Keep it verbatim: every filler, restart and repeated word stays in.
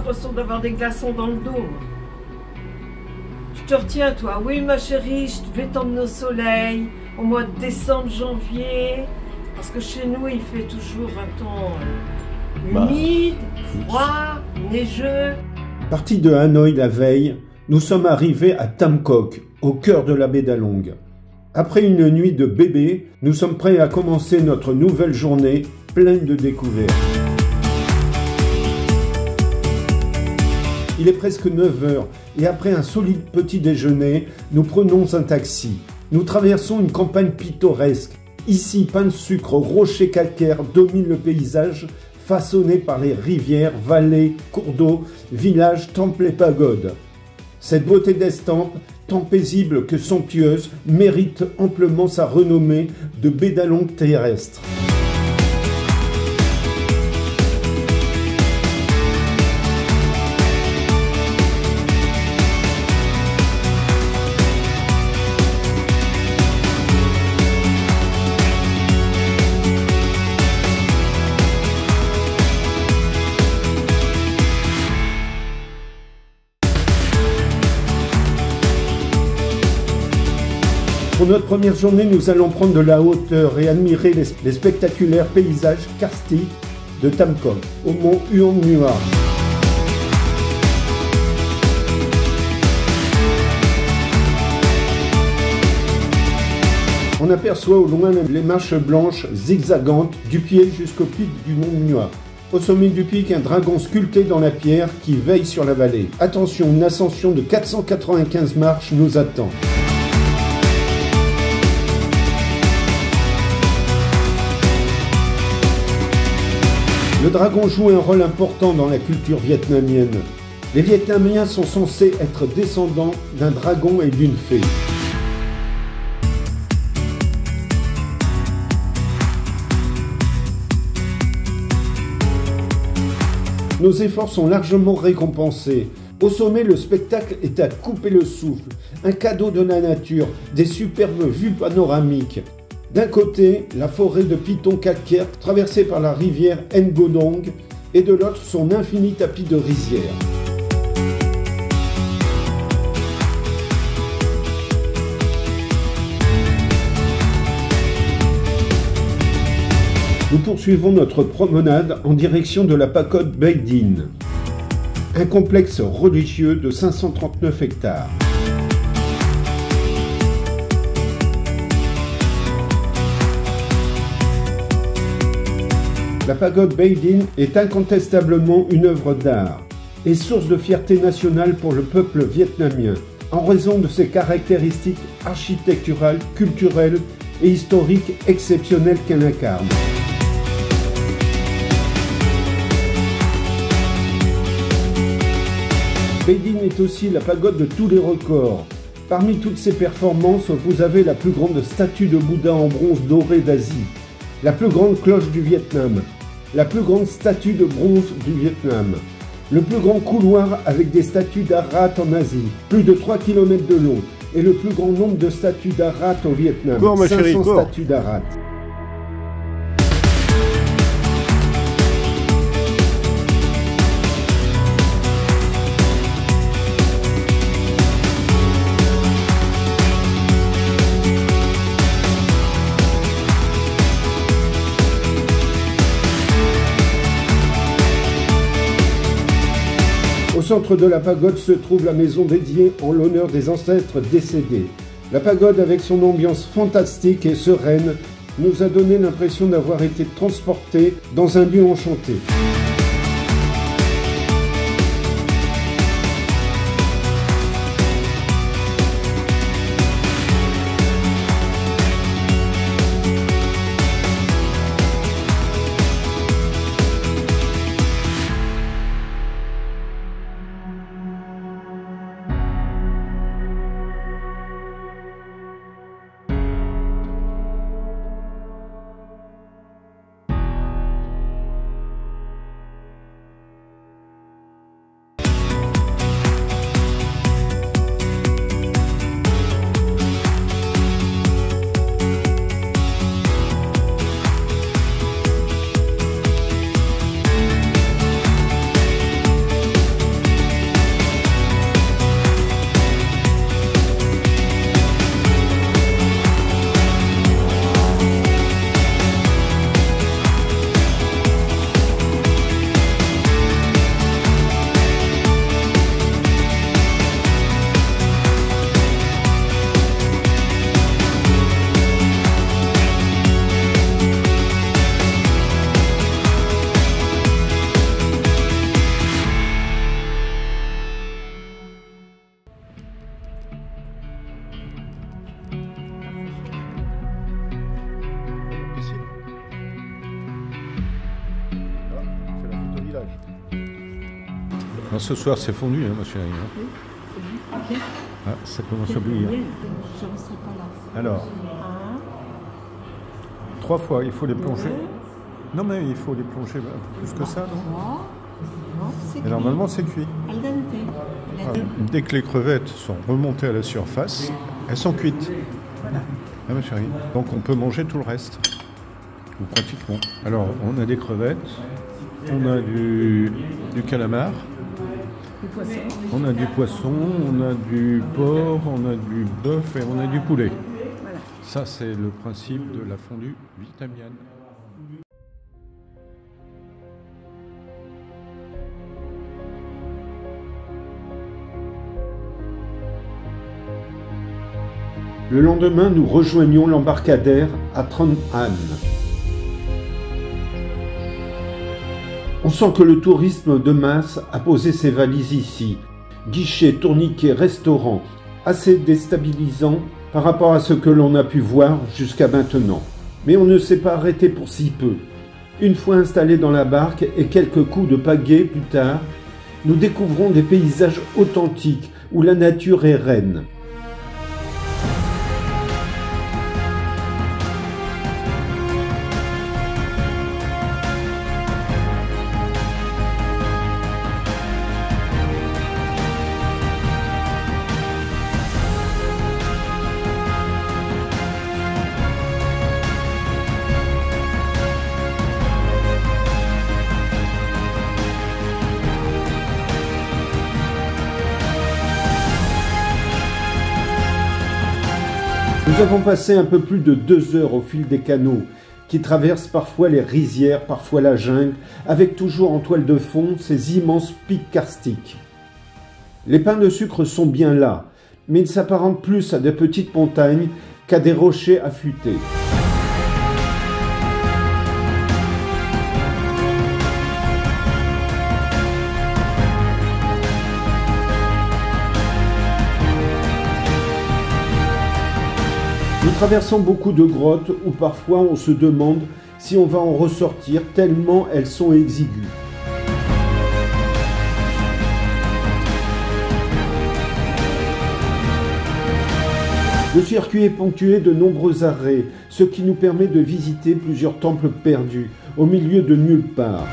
pas possible d'avoir des glaçons dans le dos. Je te retiens, toi. Oui, ma chérie, je vais t'emmener au soleil au mois de décembre, janvier. Parce que chez nous, il fait toujours un temps humide, froid, neigeux. Parti de Hanoï la veille, nous sommes arrivés à Tam Coc, au cœur de la baie d'Along. Après une nuit de bébé, nous sommes prêts à commencer notre nouvelle journée pleine de découvertes. Il est presque neuf heures et après un solide petit déjeuner, nous prenons un taxi. Nous traversons une campagne pittoresque. Ici, pain de sucre, rochers calcaires dominent le paysage façonné par les rivières, vallées, cours d'eau, villages, temples et pagodes. Cette beauté d'estampes, tant paisible que somptueuse, mérite amplement sa renommée de baie d'Along terrestre. Pour notre première journée, nous allons prendre de la hauteur et admirer les, les spectaculaires paysages karstiques de Tam Coc, au mont Huong. On aperçoit au loin les marches blanches zigzagantes du pied jusqu'au pic du mont Huong. Au sommet du pic, un dragon sculpté dans la pierre qui veille sur la vallée. Attention, une ascension de quatre cent quatre-vingt-quinze marches nous attend. Le dragon joue un rôle important dans la culture vietnamienne. Les Vietnamiens sont censés être descendants d'un dragon et d'une fée. Nos efforts sont largement récompensés. Au sommet, le spectacle est à couper le souffle. Un cadeau de la nature, des superbes vues panoramiques. D'un côté, la forêt de pitons calcaires traversée par la rivière Ngodong et de l'autre, son infini tapis de rizières. Nous poursuivons notre promenade en direction de la Pagode Bái Đính, un complexe religieux de cinq cent trente-neuf hectares. La pagode Bái Đính est incontestablement une œuvre d'art et source de fierté nationale pour le peuple vietnamien, en raison de ses caractéristiques architecturales, culturelles et historiques exceptionnelles qu'elle incarne. Bái Đính est aussi la pagode de tous les records. Parmi toutes ses performances, vous avez la plus grande statue de Bouddha en bronze doré d'Asie, la plus grande cloche du Vietnam, la plus grande statue de bronze du Vietnam, le plus grand couloir avec des statues d'Arat en Asie, plus de trois kilomètres de long, et le plus grand nombre de statues d'Arat au Vietnam, cours, ma chérie, cinq cents statues d'Arat. Au centre de la pagode se trouve la maison dédiée en l'honneur des ancêtres décédés. La pagode, avec son ambiance fantastique et sereine, nous a donné l'impression d'avoir été transportés dans un lieu enchanté. Ah, ce soir, c'est fondu, hein, ma chérie. Hein. Oui. Ah, ça commence à bouillir. Alors, trois fois, il faut les plonger. Non, mais il faut les plonger un peu plus que ça, non? Et normalement, c'est cuit. Ah, dès que les crevettes sont remontées à la surface, elles sont cuites. Ah, ma chérie. Donc, on peut manger tout le reste, ou pratiquement. Alors, on a des crevettes, on a du, du calamar, on a du poisson, on a du porc, on a du bœuf et on a du poulet. Ça, c'est le principe de la fondue vietnamienne. Le lendemain, nous rejoignons l'embarcadère à Trang An. On sent que le tourisme de masse a posé ses valises ici. Guichets, tourniquets, restaurants, assez déstabilisants par rapport à ce que l'on a pu voir jusqu'à maintenant. Mais on ne s'est pas arrêté pour si peu. Une fois installés dans la barque et quelques coups de pagaie plus tard, nous découvrons des paysages authentiques où la nature est reine. Nous avons passé un peu plus de deux heures au fil des canots, qui traversent parfois les rizières, parfois la jungle, avec toujours en toile de fond ces immenses pics karstiques. Les pins de sucre sont bien là, mais ils s'apparentent plus à de petites montagnes qu'à des rochers affûtés. Nous traversons beaucoup de grottes où parfois on se demande si on va en ressortir tellement elles sont exiguës. Le circuit est ponctué de nombreux arrêts, ce qui nous permet de visiter plusieurs temples perdus au milieu de nulle part.